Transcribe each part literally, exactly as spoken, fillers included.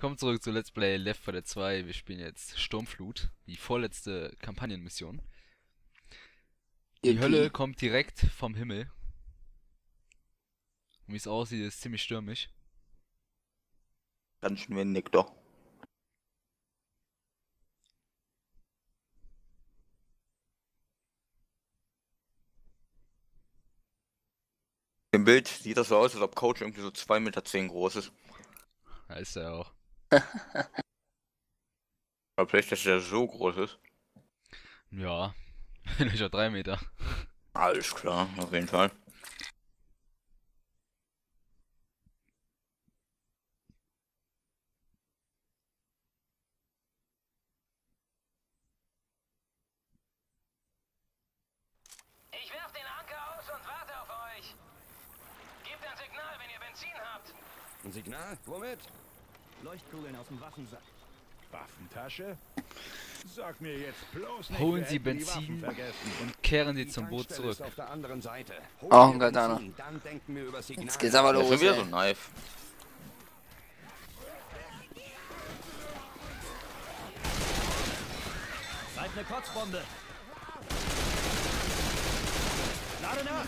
Kommen zurück zu Let's Play Left four Dead two. Wir spielen jetzt Sturmflut, die vorletzte Kampagnenmission. Die okay. Hölle kommt direkt vom Himmel. Und wie es aussieht, ist ziemlich stürmisch. Ganz schön windig doch. Im Bild sieht das so aus, als ob Coach irgendwie so zwei Meter zehn groß ist. Da ist er auch. Aber vielleicht, dass der so groß ist. Ja, wenn ich auch drei Meter. Alles klar, auf jeden Fall. Ich werf den Anker aus und warte auf euch. Gebt ein Signal, wenn ihr Benzin habt. Ein Signal? Womit? Leuchtkugeln aus dem Waffensack. Waffentasche? Sag mir jetzt bloß nicht, holen Sie Benzin und kehren Sie zum Boot zurück. Auf der anderen Seite. Oh Gott, Anna. Jetzt geht's aber los. Das ist wieder so ein Knife. Seid eine Kotzbombe. Lade nach.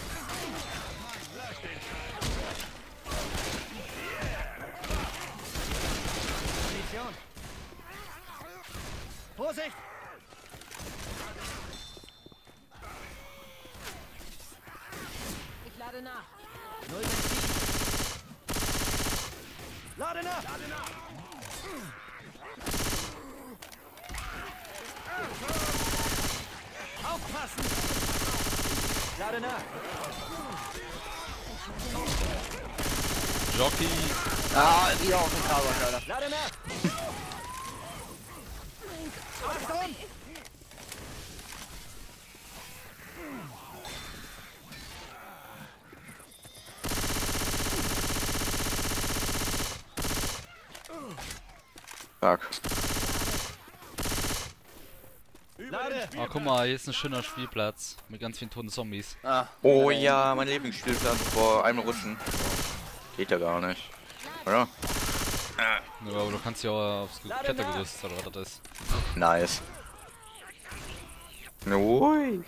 Vorsicht! Ich lade nach. Null lade nach! Lade nach! Aufpassen! Lade nach! Jockey! Ah, wieder auf den Kabel, lade nach! Achtung! Fuck. Oh, guck mal, hier ist ein schöner Spielplatz mit ganz vielen toten Zombies. Ah. Oh ja, mein Lieblingsspielplatz vor einem Rutschen. Geht ja gar nicht. Oder? Ja, aber du kannst ja auch aufs Klettergerüst oder was das ist. Nice. Ui.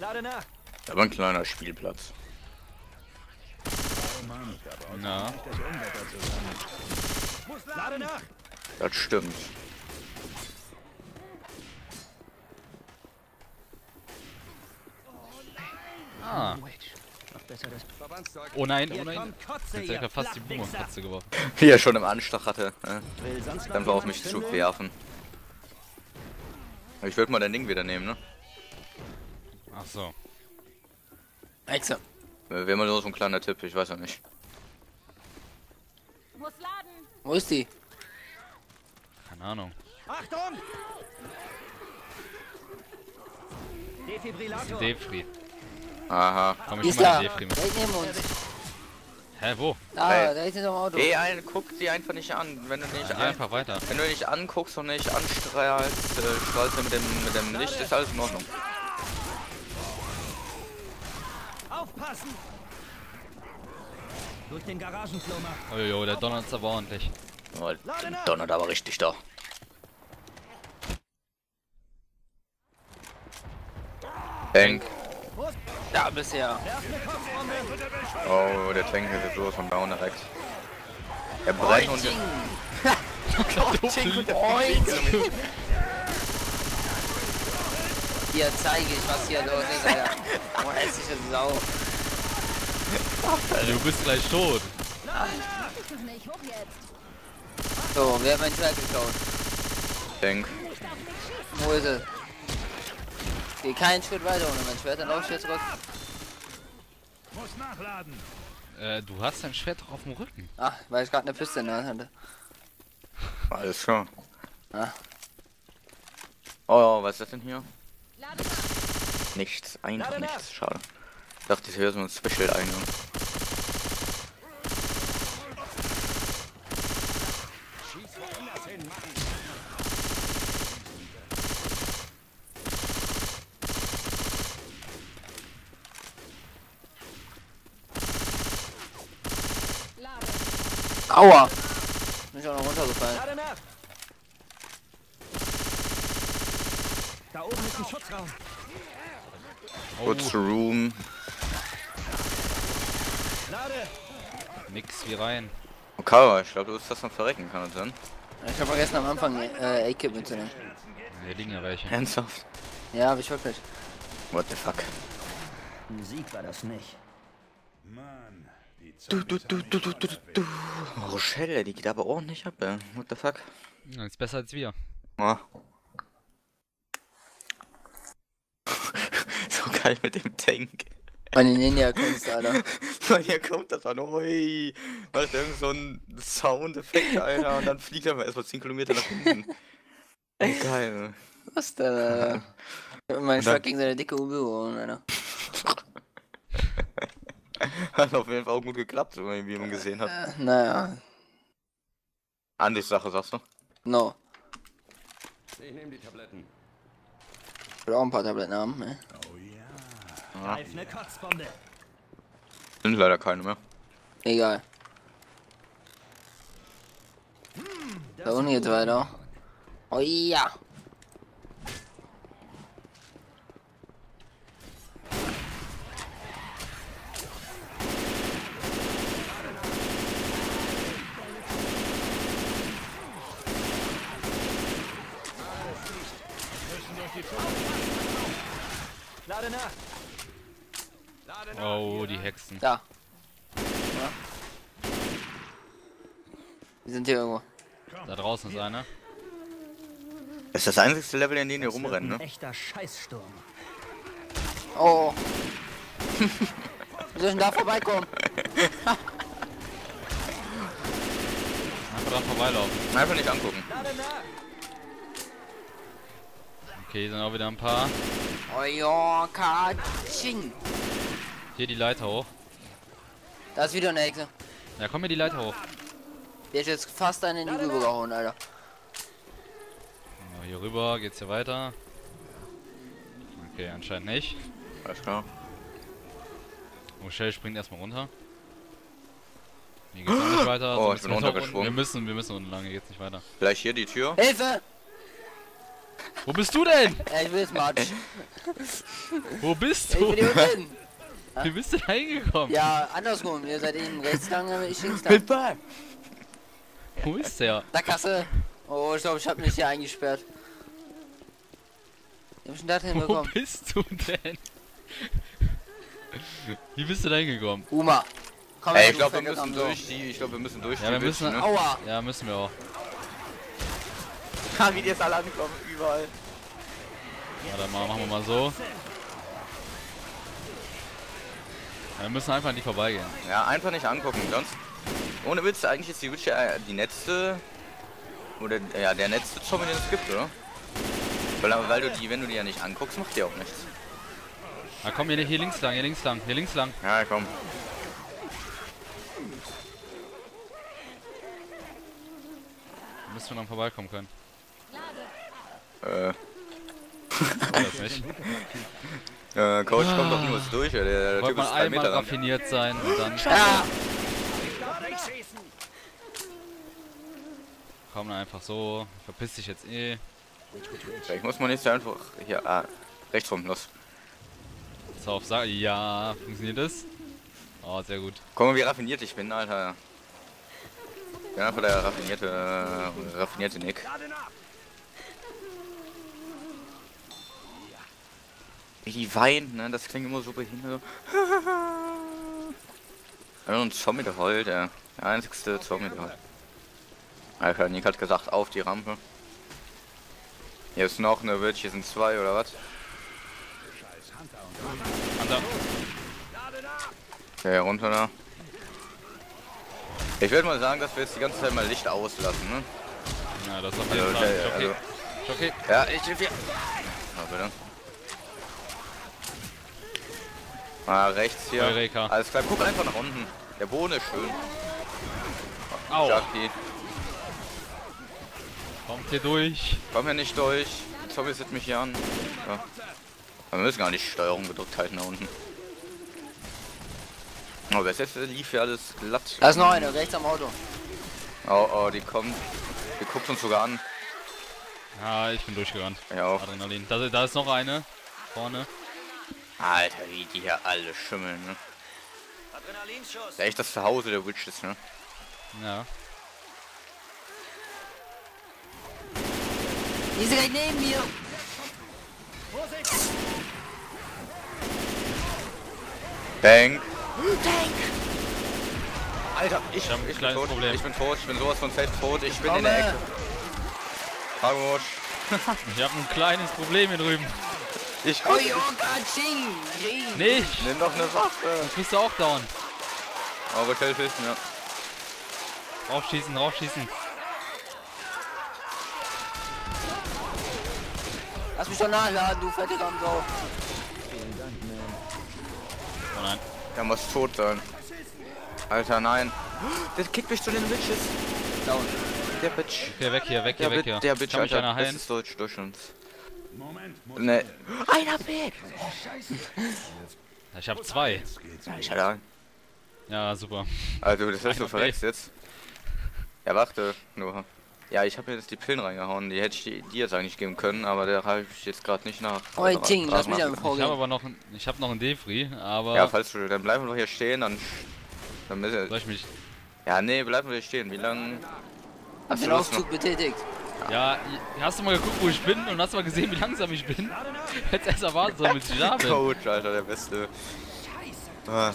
Lade nach. Da war ein kleiner Spielplatz. Na. Lade nach. Das stimmt. Ah. Oh nein, oh nein. Jetzt hat er fast die Boomer-Katze geworfen. Wie er schon im Anschlag hatte. Ne? Dann war auf mich zu werfen. Ich würde mal dein Ding wieder nehmen, ne? Ach so. Exakt. Wäre mal nur so ein kleiner Tipp, ich weiß ja nicht. Muss laden. Wo ist die? Keine Ahnung. Achtung! Defibrillator. Defri. Aha, komm ich mal in die Defri. Hä, wo? Da, hey. Da ist noch ein Auto. Ey, guck die einfach nicht an, wenn du nicht ja, ein einfach weiter. Wenn du nicht anguckst und nicht anstrahlst, äh, strahlst du mit dem mit dem Licht, ist alles in Ordnung. Aufpassen! Durch den Garagenflummer. Oh jo, der donnert aber ordentlich. Oh, der donnert aber richtig da. Tank. Da bisher. Oh, der Tank ist so von down direkt. Er brennt und... Hier zeige ich, was hier los ist, Alter. Oh, hässliche Sau. Alter, du bist gleich tot. So, wer hat mein Schwert geklaut? Tank. Wo ist er? Geh keinen Schritt weiter ohne mein Schwert, dann lauf ich jetzt zurück. Muss nachladen. Äh, du hast dein Schwert doch auf dem Rücken. Ach, weil ich gerade eine Piste in der Hand hatte. Alles klar. Ah. Oh, was ist das denn hier? Nichts. Nichts, einfach nichts. Schade. Ich dachte, hier ist so ein Special-Eingang. Love it. Aua! Bin ich auch noch runtergefallen. Da oben ist ein Schutzraum. What's oh. Room? Lade. Nix wie rein. Okay, ich glaube, du wirst das noch verrecken, kann das sein? Ich habe vergessen am Anfang äh, A-Kip mitzunehmen. Wir liegen ja welche. Ernsthaft? Ja, hab ich wirklich. What the fuck? Ein Sieg war das nicht. Mann, die du, du, du, du, du, du, du. Oh, Rochelle, die geht aber ordentlich ab, ey. What the fuck? Ja, ist besser als wir. Ja. So geil mit dem Tank. Meine Ninja-Kunst, Alter. Weil hier kommt das an, oi. Macht irgend so ein Soundeffekt, Alter, und dann fliegt er mal erstmal zehn Kilometer nach hinten. Echt? Geil. Was denn, Alter? Ich hab meinen Schlag gegen seine dicke U B O, Alter. Hat auf jeden Fall auch gut geklappt, wie man gesehen hat. Naja. Andis Sache, sagst du? No. Ich nehm die Tabletten. Ich will auch ein paar Tabletten haben, ne? Oh ja. Greif ne Kotzbombe. Sind leider keine mehr. Egal. Da unten geht's weiter. Oh ja. Lade nach. Lade nach. Oh, die Hexen. Da. Ja. Die sind hier irgendwo. Da draußen ist einer. Das ist das einzige Level, in dem hier rumrennen, ne? Echter Scheißsturm. Oh. Wie soll ich denn da vorbeikommen? Einfach dran vorbeilaufen. Einfach nicht angucken. Okay, sind auch wieder ein paar. Ojo, Katsching. Hier die Leiter hoch. Da ist wieder eine Hexe. Ja, komm mir die Leiter hoch. Der ist jetzt fast einen in die Rübe gehauen, Alter. So, hier rüber, geht's hier weiter. Okay, anscheinend nicht. Alles klar. Rochelle springt erstmal runter. Hier geht's auch nicht weiter. Oh, so, ich bin runtergeschwungen. Wir müssen, wir müssen unten lang, hier geht's nicht weiter. Gleich hier die Tür. Hilfe! Wo bist du denn? Ja, ich will jetzt Matsch. Wo bist du? Ich bin hier unten. Wie bist du da hingekommen? Ja, andersrum. Ihr seid eben rechts lang, ich links lang. Goodbye. Wo ist der? Da Kasse. Oh, ich glaube, ich habe mich hier eingesperrt. Ich hab schon da hinbekommen. Wo bist du denn? Wie bist du da hingekommen? Uma. Komm, ey, ich glaube, wir müssen durch die... Ich glaube, wir müssen durch ja, die... Wir müssen, Witch, ne? Aua. Ja, müssen wir auch. Wie die jetzt alle ankommen, überall. Warte mal, machen wir mal so. Ja, wir müssen einfach nicht vorbeigehen. Ja, einfach nicht angucken, sonst... Ohne Witz, eigentlich ist die Witch ja die letzte... Oder, ja, der letzte Zombie, den es gibt, oder? Weil, weil du die, wenn du die ja nicht anguckst, macht die auch nichts. Na komm, hier, hier links lang, hier links lang, hier links lang. Ja, komm. Da müssen wir noch vorbeikommen können. Äh. äh, Coach kommt doch nur durch, der, der Typ ist drei Meter raffiniert sein und dann. Ah! Komm dann einfach so, verpiss dich jetzt eh. Ich muss mal nicht einfach hier ah, rechts rum, los. So auf Sache, ja, funktioniert das? Oh, sehr gut. Guck mal, wie raffiniert ich bin, Alter. Ja, einfach der raffinierte, äh, raffinierte Nick. Die weint, ne? Das klingt immer so behindert. So. Ein Zombie geheult, der einzigste Zombie geheult. Alter, Nick hat gesagt, auf die Rampe. Hier ist noch eine Witch, hier sind zwei oder was? Hunter. Okay, runter da. Ich würde mal sagen, dass wir jetzt die ganze Zeit mal Licht auslassen, ne? Ja, das ist auf jeden Fall. Also, okay, also. Okay. Ja, ich hilf dir. Na bitte. Ah, rechts hier. Eureka. Alles klar, guck einfach nach unten. Der Boden ist schön. Au. Jockey. Kommt hier durch. Komm hier nicht durch. Die Zombies sind mich hier an. Ja. Aber wir müssen gar nicht Steuerung gedrückt halten da unten. Aber bis jetzt lief ja alles glatt. Da ist noch eine, rechts am Auto. Oh, oh, die kommen. Die guckt uns sogar an. Ah, ich bin durchgerannt. Ja, auch. Adrenalin. Da, da ist noch eine. Vorne. Alter, wie die hier alle schimmeln, ne? Adrenalinschuss. Echt das Zuhause der Witches, ne? Ja. Die ist direkt neben mir. Tank. Tank. Alter, ich, ich, hab ich bin tot. Problem. Ich bin tot. Ich bin sowas von safe tot. Ich, ich bin komme. in der Ecke. Hallo. Ich habe ein kleines Problem hier drüben. Ich komme. Nicht. Nimm doch eine Waffe. Das bist du auch down. Aber Rochelle schießen, ja. Raufschießen, raufschießen. Lass mich doch nachladen, du fette Ramsau. Vielen Dank, man. Oh nein. Der muss tot sein. Alter, nein. Das kickt mich zu den Bitches. Down. Der Bitch. Okay, weg hier, weg hier, weg hier. Der Bitch, kann mich Alter. Einer heilen? Das ist durch, durch uns. Moment. Ne. Einer weg. Oh, scheiße. Ich hab zwei. Ja, ich hatte einen. Ja, super. Also, das hast du verreckst jetzt. Ja, warte nur. Ja, ich habe mir jetzt die Pillen reingehauen, die hätte ich dir jetzt eigentlich geben können, aber der habe ich jetzt gerade nicht nach. Oh, also, Ding, lass mich einfach vorgehen. Ich habe aber noch, ein, ich habe noch einen Defri, aber... Ja, falls du, dann bleiben wir doch hier stehen, dann... dann müssen soll ich mich... Ja, nee, bleiben wir hier stehen, wie lange... Hast du den Aufzug betätigt? Ja, hast du mal geguckt, wo ich bin und hast mal gesehen, wie langsam ich bin? Hättest erst erwartet sollen, bis ich da bin. Coach, Alter, der Beste. Ah,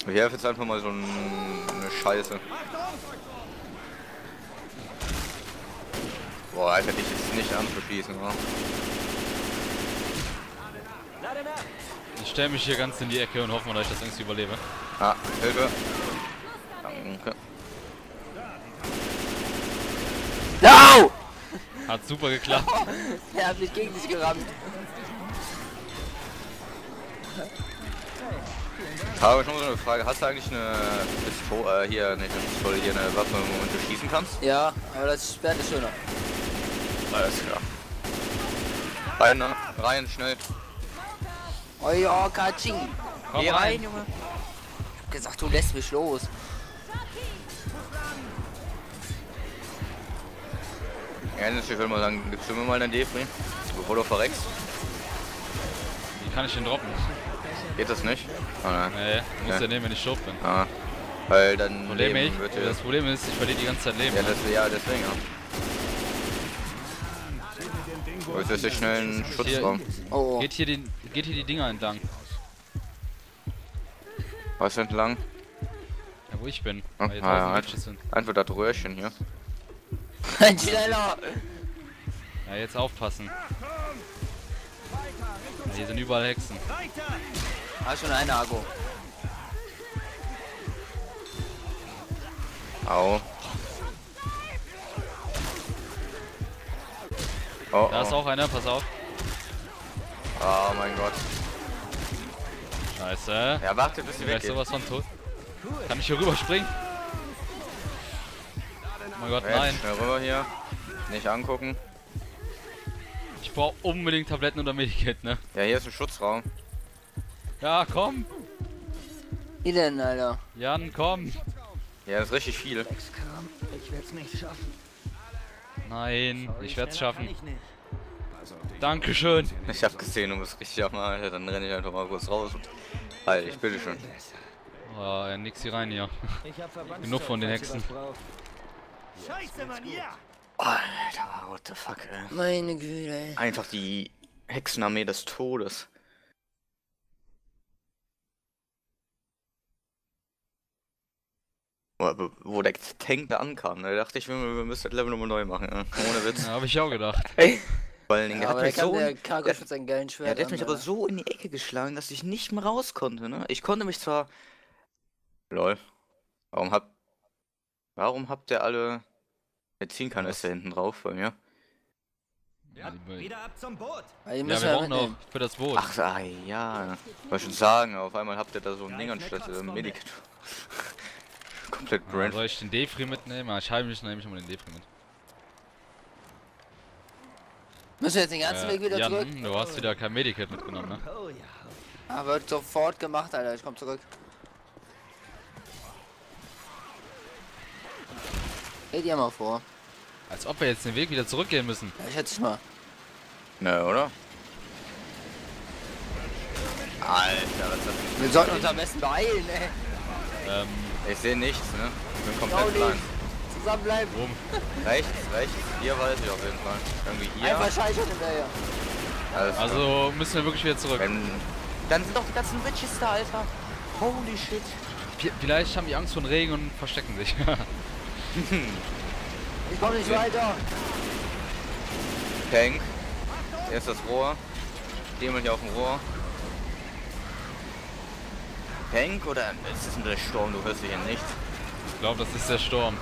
ich helfe jetzt einfach mal so ein, eine Scheiße. Boah, Alter, dich jetzt nicht anzuschießen, oder? Ich stelle mich hier ganz in die Ecke und hoffe mal, dass ich das irgendwie überlebe. Ah, Hilfe. Danke. No! Hat super geklappt. Er hat mich gegen dich gerammt. Aber ich habe noch eine Frage, hast du eigentlich eine Pistole, äh, hier, nicht eine Pistole, hier eine Waffe, womit du schießen kannst? Ja, aber das ist später schöner. Alles klar. Rein, ne? Rein, schnell. Oh ja, Katsching. Geh rein, Junge. Ich hab gesagt, du lässt mich los. Ja, ich will mal sagen, gibst du mir mal dein Defri, bevor du verreckst. Wie kann ich den droppen? Geht das nicht? Oh nein. Nee, muss ja nehmen, wenn ich tot bin. Ah. Weil dann Problem leben ich, wird das Problem ist, ich verliere die ganze Zeit Leben. Ja, das, ja deswegen ja. Jetzt ist der schnell ein Schutzraum. Oh. Geht hier die, geht hier die Dinger entlang. Was entlang? Ja, wo ich bin. Oh, weil ah, ja, einfach, einfach das Röhrchen hier. Ein Schneller! Ja, jetzt aufpassen. Ja, hier sind überall Hexen. Ah, schon eine Ago. Au. Oh, da oh. ist auch einer, pass auf. Oh mein Gott. Scheiße. Ja, warte, bis sie weg ist. Sowas von tot. Kann ich hier rüber springen? Oh mein Gott, Red, nein. Schnell rüber hier. Nicht angucken. Ich brauche unbedingt Tabletten oder Medikit, ne? Ja, hier ist ein Schutzraum. Ja, komm. Wie denn, Alter? Jan, komm. Ja, das ist richtig viel. Ich werd's nicht schaffen. Nein, ich werde es schaffen. Dankeschön. Ich habe gesehen, du musst richtig abmachen, Alter. Dann renne ich einfach mal kurz raus. Alter, ich bitte schön. Oh, ja, nix hier rein hier. Genug von den Hexen. Scheiße, Mann, ja! Alter, what the fuck, ey. Meine Güte, ey. Einfach die Hexenarmee des Todes. Wo der Tank da ankam, da dachte ich, wir müssen das Level nochmal neu machen. Ohne Witz. Ja, hab ich auch gedacht. Ey. Weil den ja, hat mich so der Kargo der, seinen geilen Schwert ja, der hat mich an, aber so in die Ecke geschlagen, dass ich nicht mehr raus konnte, ne? Ich konnte mich zwar... Lol. Warum habt... Warum habt ihr alle... Benzinkanister ist da hinten drauf bei mir. Ja, wieder ab zum Boot! Ja, ja wir brauchen noch für das Boot. Ach, ah, ja. Wollte ich schon sagen, auf einmal habt ihr da so ein Ding anstatt äh, Medikit. Komplett ah, brand. Soll ich den Defri mitnehmen? Ah, ich heile mich, nehme ich mal den Defri mit. Müssen wir jetzt den ganzen äh, Weg wieder Jan, zurück? Du hast wieder kein Medikit mitgenommen, ne? Ah, wird sofort gemacht, Alter. Ich komm zurück. Stell dir mal vor. Als ob wir jetzt den Weg wieder zurückgehen müssen. Ja, ich hätte mal. Ne, oder? Alter, was ist das? Wir sollten uns am besten beeilen, ey. Ähm, ich sehe nichts, ne? Ich bin komplett klein. Zusammenbleiben. Rum. Rechts, rechts. Hier weiß ich auf jeden Fall. Irgendwie hier. Einfach scheiße hinterher. Alles also klar. Müssen wir wirklich wieder zurück. Wenn... Dann sind doch die ganzen Witches da, Alter. Holy shit. P vielleicht haben die Angst vor dem Regen und verstecken sich. Ich komme nicht weiter. Tank. Hier ist das Rohr. Demel hier auf dem Rohr. Tank oder ist das denn der Sturm? Du hörst dich hier nicht. Ich glaube, das ist der Sturm.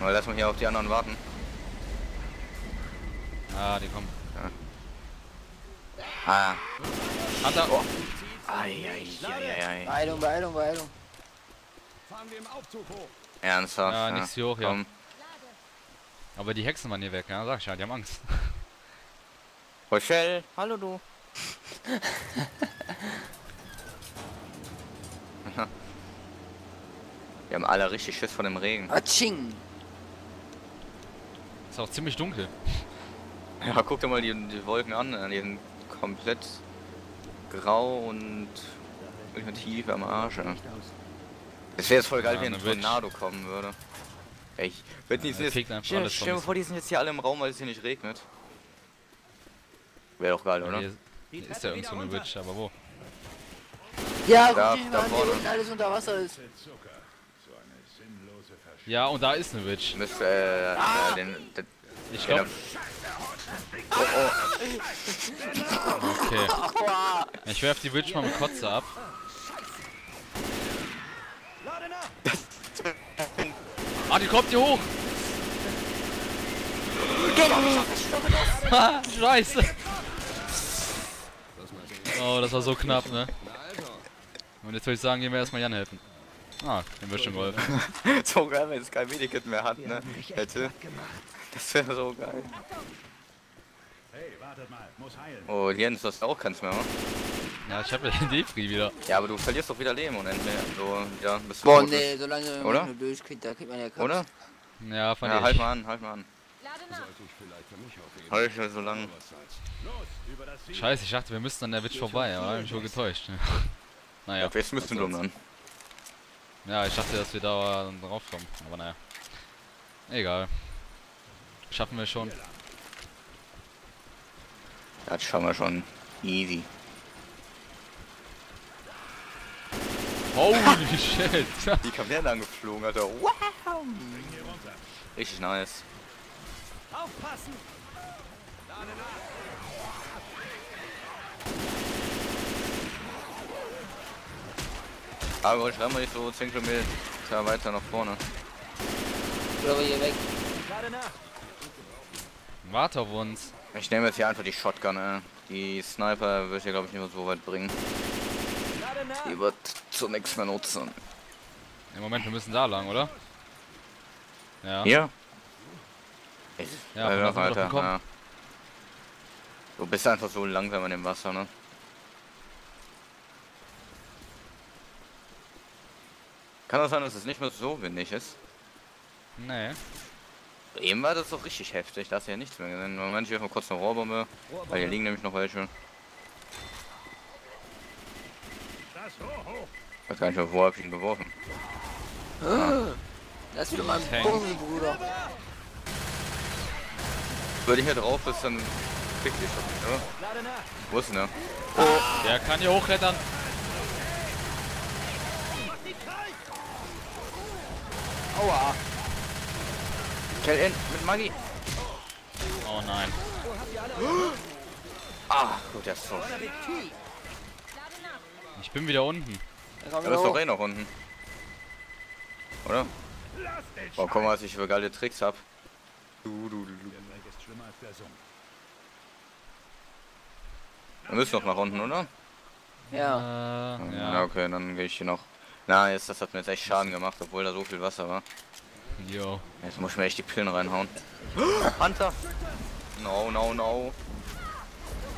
Aber lass mal hier auf die anderen warten. Ah, die kommen. Ja. Ah. Hunter. Oh. Ai, ai, ai, ai. Beeilung, Beeilung, Beeilung. Fahren wir im Aufzug hoch. Ernsthaft? Ja, ja. Nichts hier hoch, ja. Komm. Aber die Hexen waren hier weg, ja? Sag ich ja, die haben Angst. Rochelle, hallo du. Wir haben alle richtig Schiss von dem Regen. Atsching! Ist auch ziemlich dunkel. Ja, guck dir mal die, die Wolken an. Die sind komplett grau und irgendwie tief am Arsch. Es wäre jetzt voll geil, ja, wenn ein Tornado kommen würde. Ich würde nicht ja, stell, stell mir vor, die sind jetzt hier alle im Raum, weil es hier nicht regnet. Wäre doch geil, ja, oder? Hier, hier ist ja irgend so eine Witch, aber wo? Ja, guck da, da an, hier unten alles unter Wasser ist. Ja, und da ist eine Witch. Müsste, äh, ah! den, den, ich glaube. Oh, oh. Okay. Ich werf die Witch mal mit Kotze ab. Ah, die kommt hier hoch! Scheiße! Oh, das war so knapp, ne? Und jetzt würde ich sagen, gehen wir erstmal Jan helfen. Ah, dem wird schon geholfen. So geil, wenn es kein Medikit mehr hat, ne? Hätte. Das wäre so geil. Hey, wartet mal, muss heilen. Oh, Jens, das auch kannst du mehr, oder? Ja, ich hab ja den Defri wieder. Ja, aber du verlierst doch wieder Leben und entweder so, ja, bist du. Boah, nee, solange oder? Du durchkriegst, da kriegt man ja Kraft. Oder? Ja, von ja, halt mal an, halt mal an. Halt mal so lange. Scheiße, ich dachte, wir müssten an der Witch vorbei, aber ich hab mich wohl getäuscht. Naja. Ja, jetzt müssen wir dumm dann. Ja, ich dachte, dass wir da drauf kommen, aber naja. Egal. Schaffen wir schon. Das schaffen wir schon. Easy. Holy shit! Die Kamelle angeflogen, Alter. Wow! Richtig nice. Aufpassen! Aber ich renn mal nicht so zehn Kilometer weiter nach vorne. Oder hier weg. Warte auf uns. Ich nehme jetzt hier einfach die Shotgun, ey. Die Sniper wird hier, glaube ich, nicht mehr so weit bringen. Die wird zum nichts mehr nutzen. Im Moment, wir müssen da lang, oder? Ja. Hier? Ich, ja, Alter, Alter, Alter, Alter. Ja. Du bist einfach so langsam an dem Wasser, ne? Kann das sein, dass es nicht mehr so windig ist? Nee. Eben war das doch richtig heftig, da hast du ja nichts mehr gesehen. Moment, ich werfe mal kurz eine Rohrbombe, weil hier liegen nämlich noch welche. Ich weiß gar nicht mehr, wo hab ich ihn geworfen. Ah. Das ist wieder mein Bogen, Bruder. Wenn ich hier drauf ist, dann kriegt ihr schon, oder? Wo ist denn der? Oh. Der kann hier hochklettern. Aua! Kill in mit Maggie! Oh nein! Ah, gut, der ist tot. Ich bin wieder unten. Da bist doch eh noch unten. Oder? Boah, guck mal, was ich für geile Tricks hab. Du, du, du, du. Wir müssen noch nach unten, oder? Ja. Äh, ja. Ja, okay, dann gehe ich hier noch. Na, jetzt, das hat mir jetzt echt Schaden gemacht, obwohl da so viel Wasser war. Jo. Jetzt muss ich mir echt die Pillen reinhauen. Hunter! No, no, no.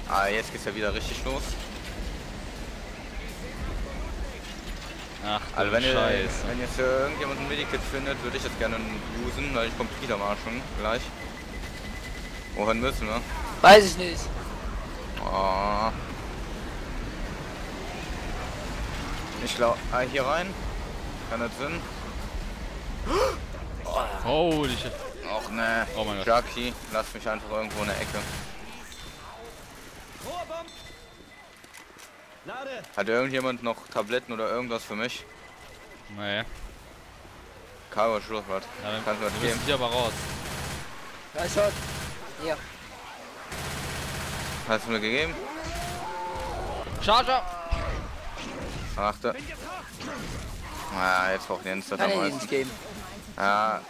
Ah, jetzt geht's ja wieder richtig los. Ach, also wenn ihr, wenn ihr für irgendjemanden ein Medikit findet, würde ich das gerne usen, weil ich komme wieder mal schon gleich. Wohin müssen wir? Weiß ich nicht. Oh. Ich glaube, ah, hier rein. Kann das Sinn? Oh. Holy shit. Och ne. Oh mein Gott. Jockey, lass mich einfach irgendwo in der Ecke. Hat irgendjemand noch Tabletten oder irgendwas für mich? Nee. Cargo Sturmflut. Kannst du das geben? Ich aber raus. Ja, ich hab. Ja. Hast du mir gegeben? Charger! Achte. Ah, jetzt braucht Jens das am meisten. Ah.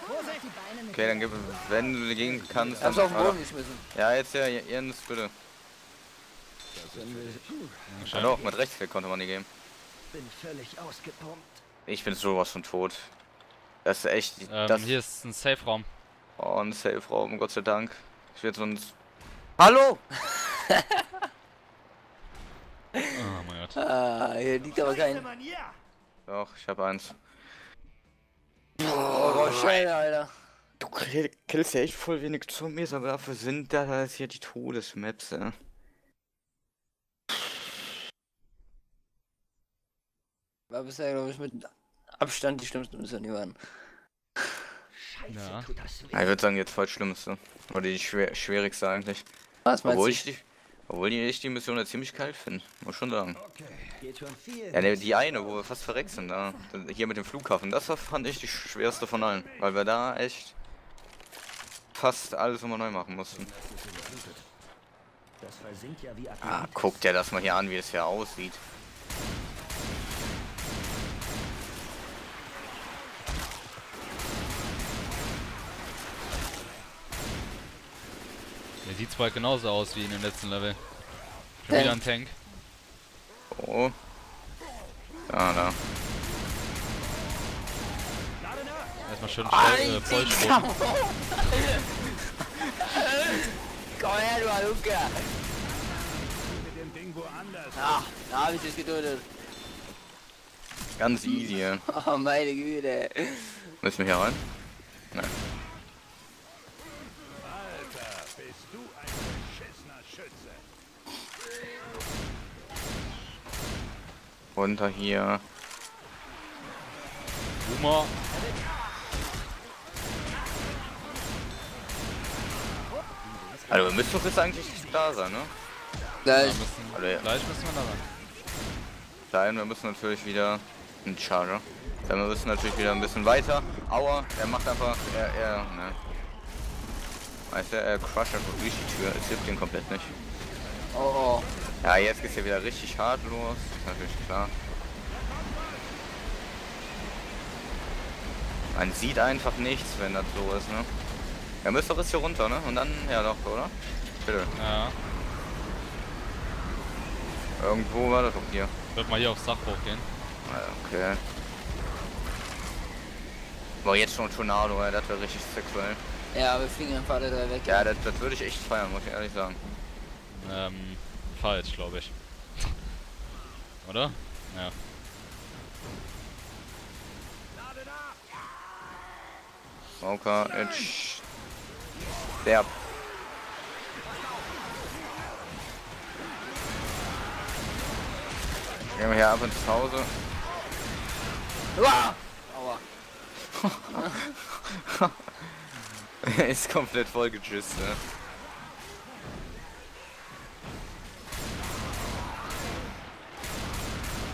Okay, dann gib, wenn du dagegen kannst, dann... Ich hab's auf den Boden geschmissen. Ja, jetzt ja, Jens, bitte. Ja, doch, mit Rechtsklick konnte man die geben. Bin völlig ausgepumpt. Ich bin sowas von tot. Das ist echt... Ähm, das hier ist ein Safe-Raum. Oh, ein Safe-Raum, Gott sei Dank. Ich werde sonst... Hallo! Oh mein Gott. Ah, hier liegt aber kein... Doch, ich hab eins. Oh, Rochelle, Alter. Du killst ja echt voll wenig Zombies, aber dafür sind da das hier die Todesmaps, ey. War bisher, glaube ich, mit Abstand die schlimmsten Missionen, die waren. Ja. Ja, ich würde sagen, jetzt voll schlimmste. Oder die schwer, schwierigste eigentlich. Was meinst du? Obwohl ich die, obwohl die, ich die Mission ja ziemlich kalt finde, muss schon sagen. Ja, ne, die eine, wo wir fast verreckt sind, da. Hier mit dem Flughafen, das fand ich die schwerste von allen. Weil wir da echt fast alles immer neu machen mussten. Ah, guck dir das mal hier an, wie es hier aussieht. Der sieht zwar genauso aus wie in dem letzten Level. Schon wieder ein Tank. Oh. Da, da. Erstmal schön schnell vollstellen. Komm her, du Aluka! Ach, da hab ich das geduldet. Ganz easy, ja. Oh, meine Güte. Müssen wir hier rein? Nein. Runter hier. Boomer. Also wir müssen doch jetzt eigentlich da sein, ne? Gleich. Ja, müssen, also, ja. Gleich müssen wir da sein. Nein, wir müssen natürlich wieder... Ein Charger. Dann wir müssen natürlich wieder ein bisschen weiter. Aua, er macht einfach... Er, er, ne. Weißt du, er crusht einfach durch die Tür. Es hilft ihm komplett nicht. Oh, oh. Ja, jetzt geht's hier wieder richtig hart los. Natürlich klar. Man sieht einfach nichts, wenn das so ist, ne? Ja, müsst doch jetzt hier runter, ne? Und dann, ja doch, oder? Bitte. Ja. Irgendwo war das doch hier. Ich würde mal hier aufs Dach hochgehen. Okay. Boah, jetzt schon Tornado, ey. Das wäre richtig sexuell. Ja, wir fliegen einfach alle drei weg. Ja, das, das würde ich echt feiern, muss ich ehrlich sagen. Ähm, falsch, glaube ich. Oder? Ja. Okay, jetzt... Der... Gehen wir hier ab ins Hause. Uah! Aua! Er ist komplett voll gejisst, ne?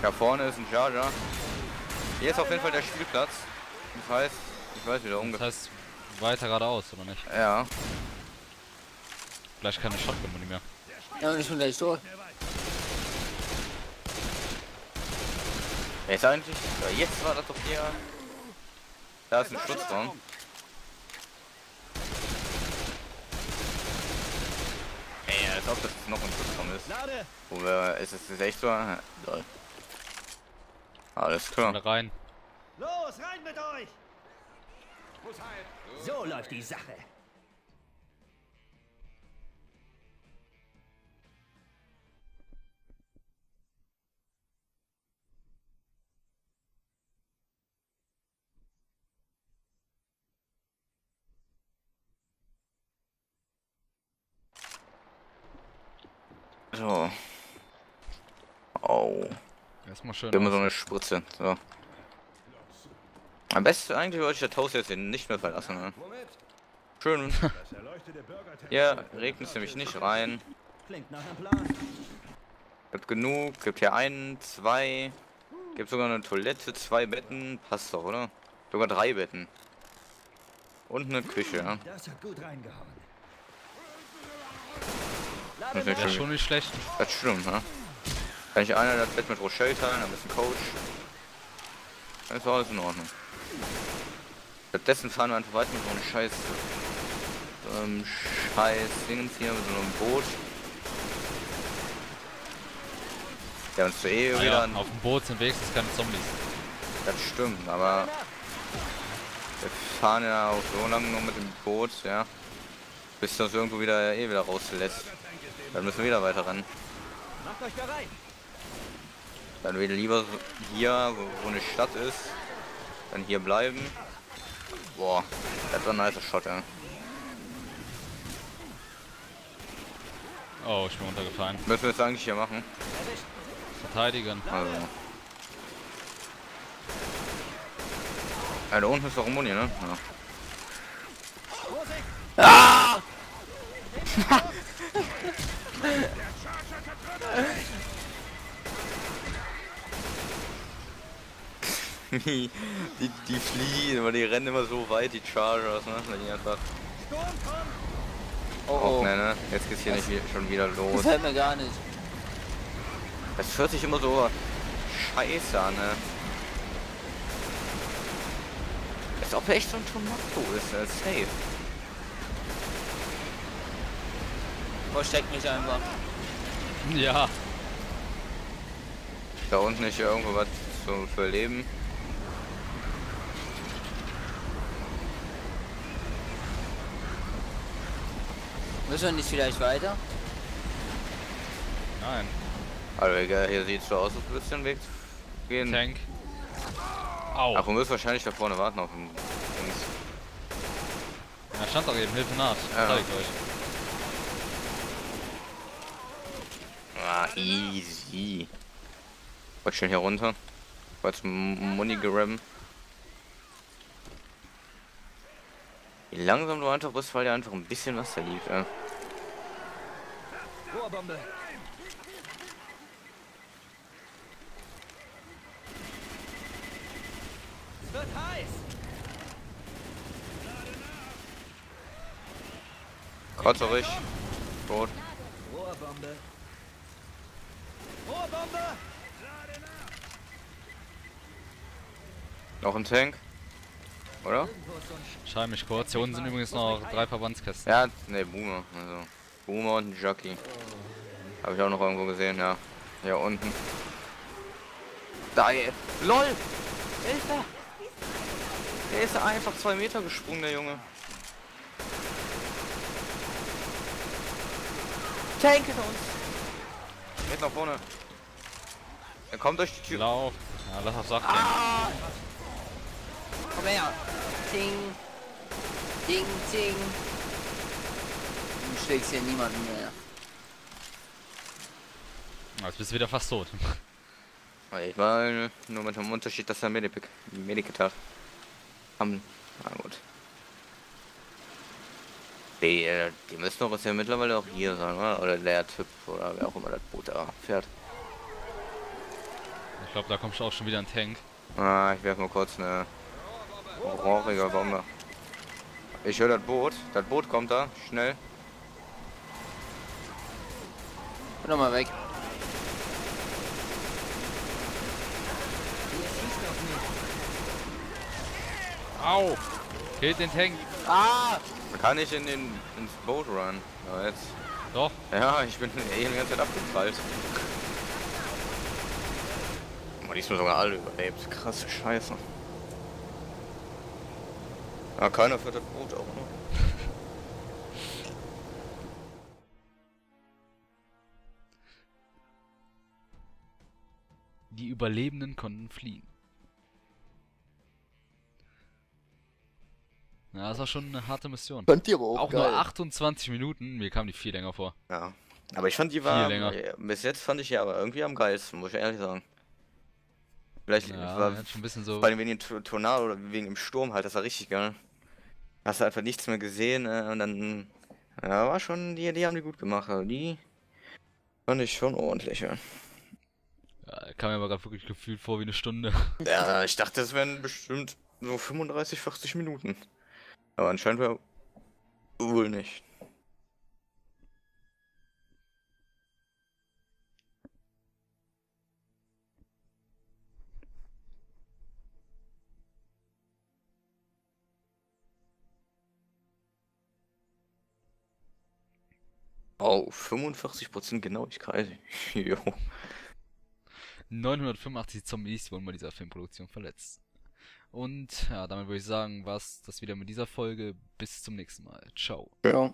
Da vorne ist ein Charger. Hier ist auf jeden Fall der Spielplatz. Das heißt, ich weiß wieder ungefähr. Das heißt, weiter geradeaus, oder nicht? Ja. Vielleicht keine Shotgun mehr. Ja, das ist schon gleich so. Jetzt eigentlich. Jetzt war das doch hier. Da ist ein Schutzraum. Ey, als ob das noch ein Schutzraum ist. Wo wir. Ist es echt so? Lol. Alles klar. Rein. Los, rein mit euch! So läuft die Sache. So. Au. Erstmal schön. Immer so eine Spritze. So. Am besten eigentlich wollte ich das Haus jetzt nicht mehr verlassen. Ne? Schön. Hier regnet es nämlich nicht rein. Gibt genug. Gibt hier einen, zwei. Gibt sogar eine Toilette, zwei Betten. Passt doch, oder? Sogar drei Betten. Und eine Küche, ja. Das hat gut reingehauen. Das ist ja schon nicht schlecht. Das stimmt, ne? Kann ich einer das Bett mit Rochelle teilen, ein bisschen Coach. Das ist alles in Ordnung. Stattdessen fahren wir einfach weiter mit so einem scheiß... So einem scheiß Dingens hier, mit so einem Boot. Der uns zu eh wieder... Ja, auf dem Boot sind wenigstens keine Zombies. Das stimmt, aber... Wir fahren ja auch so lange nur mit dem Boot, ja. Bis das irgendwo wieder eh wieder rauslässt. Dann müssen wir wieder weiter ran. Macht euch da rein! Dann wieder lieber hier, wo eine Stadt ist. Dann hier bleiben. Boah, das war ein nicer Shot, ja. Oh, ich bin runtergefallen. Müssen wir jetzt eigentlich hier machen? Verteidigen. Also. Ja, da unten ist doch ein Muni, ne? Ja. Ah! die, die fliehen, aber die rennen immer so weit, die Chargers, ne? Die einfach... Oh, oh. Ne, ne? Jetzt geht's hier das nicht schon wieder los. Das hört mir gar nicht. Das hört sich immer so scheiße an, ne? Als ob er echt so ein Tomato ist, das ist safe. Versteckt mich einfach. Ja. Da unten ist hier irgendwo was zu verleben. Müssen wir nicht vielleicht weiter? Nein. Also egal, hier sieht es so aus, als würdest du den Weg gehen. Tank. Au. Ach, wir müssen wahrscheinlich da vorne warten auf den Dings. Ja, stand doch eben, Hilfe nach. Ja. Zeig ich euch. Ah, easy. Wollte schnell hier runter. Wollte zum Muni gerammen. Wie langsam du einfach bist, weil dir einfach ein bisschen Wasser liegt, ey. Wird heiß. Kotzerig. Rot. Rohrbombe. Rohrbombe. Noch ein Tank, oder? Schau mich kurz. Hier unten sind übrigens noch drei Verbandskästen. Ja, ne, Boomer. Also Boomer und ein Jockey. Habe ich auch noch irgendwo gesehen, ja. Hier unten. Da, ey. LOL! Hilfe! Der ist einfach zwei Meter gesprungen, der Junge. Tank hinter uns. Geht nach vorne. Er kommt durch die Tür. Lauf. Ja, lass auf Sack gehen. Ah! Komm her. Ding. Ding, ding. Du schlägst hier niemanden mehr. Jetzt bist du wieder fast tot. Ich war nur mit dem Unterschied, dass er Medic hat. Am, na gut. Die, die müssen doch jetzt ja mittlerweile auch hier sein, oder? Oder der Typ, oder wer auch immer das Boot da fährt. Ich glaube, da kommt auch schon wieder ein Tank. Ah, ich werfe nur kurz eine rohrige Bombe. Ich höre das Boot. Das Boot kommt da, schnell. Bin nochmal weg. Au! Killt den Tank! Ah! Kann ich in den ins Boot run? Ja, jetzt. Doch. Ja, ich bin eh die ganze Zeit abgefallen. Oh, diesmal sogar alle überlebt. Krasse Scheiße. Ja, keiner fährt das Boot auch noch. Die Überlebenden konnten fliehen. Ja, das war schon eine harte Mission. Auch, auch nur achtundzwanzig Minuten, mir kam die viel länger vor. Ja. Aber ich fand die war, länger. bis jetzt fand ich die aber irgendwie am geilsten, muss ich ehrlich sagen. Vielleicht ja, war schon ein bisschen so. Vor allem wegen dem Tornado oder wegen dem Sturm halt, das war richtig geil. Hast du einfach nichts mehr gesehen und dann. Ja, war schon, die, die haben die gut gemacht, also die fand ich schon ordentlich, ja. Ja, kam mir aber gerade wirklich gefühlt vor wie eine Stunde. Ja, ich dachte, es wären bestimmt so fünfunddreißig, vierzig Minuten. Aber anscheinend war wohl nicht. Oh, fünfundvierzig Prozent Genauigkeit. Jo. neunhundertfünfundachtzig Zombies wurden bei dieser Filmproduktion verletzt. Und ja, damit würde ich sagen, war's das wieder mit dieser Folge. Bis zum nächsten Mal. Ciao. Ja.